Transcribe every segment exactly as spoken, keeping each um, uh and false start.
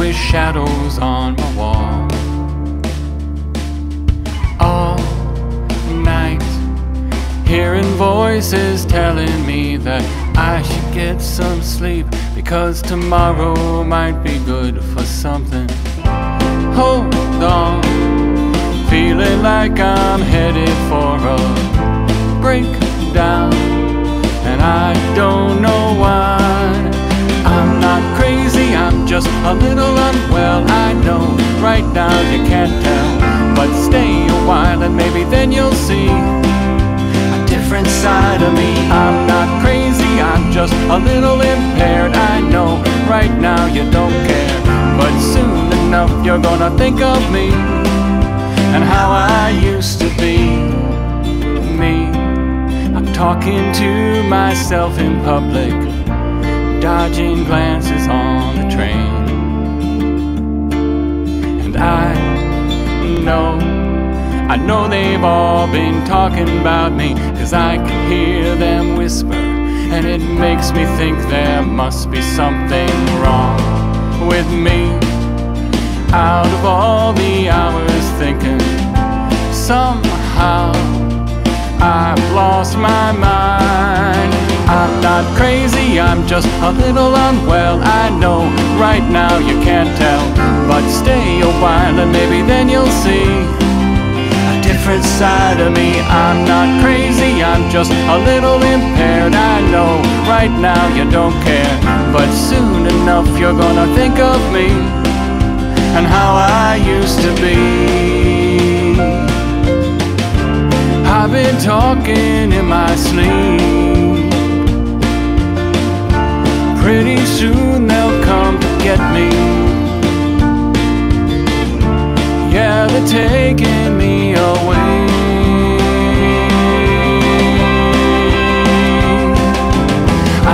with shadows on my wall. All night, hearing voices telling me that I should get some sleep, because tomorrow might be good for something. Hold on, feeling like I'm headed for a breakdown, and I don't know why. I'm not crazy, I'm just a little unwell. I know right now you can't tell, but stay a while and maybe then you'll see a different side of me. I'm not crazy, I'm just a little impaired. I know right now you don't care, but soon enough you're gonna think of me and how I used to be me. I'm talking to myself in public, dodging glances on the train. And I know, I know they've all been talking about me, 'cause I can hear them whisper, and it makes me think there must be something wrong with me. Out of all the hours thinking, somehow I've lost my mind. I'm not crazy, I'm just a little unwell. I know right now you can't tell, but stay a while and maybe then you'll see a different side of me. I'm not crazy, I'm just a little impaired. I know right now you don't care, but soon enough you're gonna think of me and how I used to be. I've been talking in my sleep. Pretty soon they'll come to get me. Yeah, they're taking me away.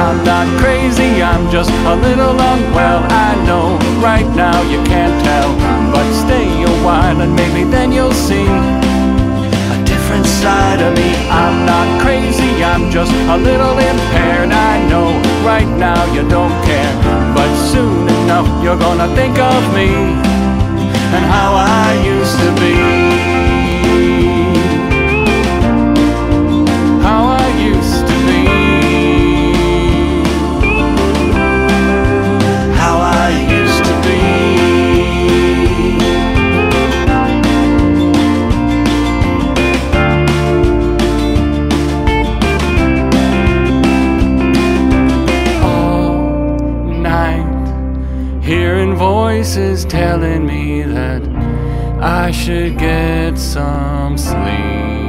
I'm not crazy, I'm just a little unwell. I know right now you can't tell, but stay a while and maybe then you'll see a different side of me. I'm not crazy, I'm just a little impaired. I know right now you don't care, but soon enough you're gonna think of me and how I used to be. How I used to be. How I used to be. Hearing voices telling me that I should get some sleep.